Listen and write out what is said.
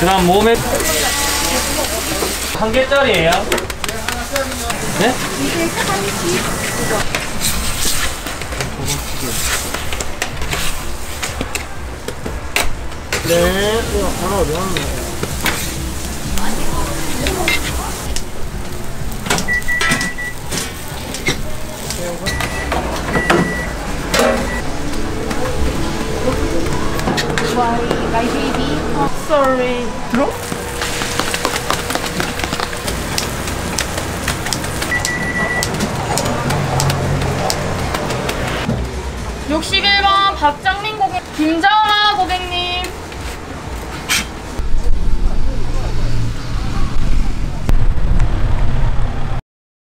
그다음 몸에 한 개짜리예요? 네? 이게 30. 네, 이거 바로 넣었네. My baby. Oh, sorry. No? (61번) 박장민 고객 김정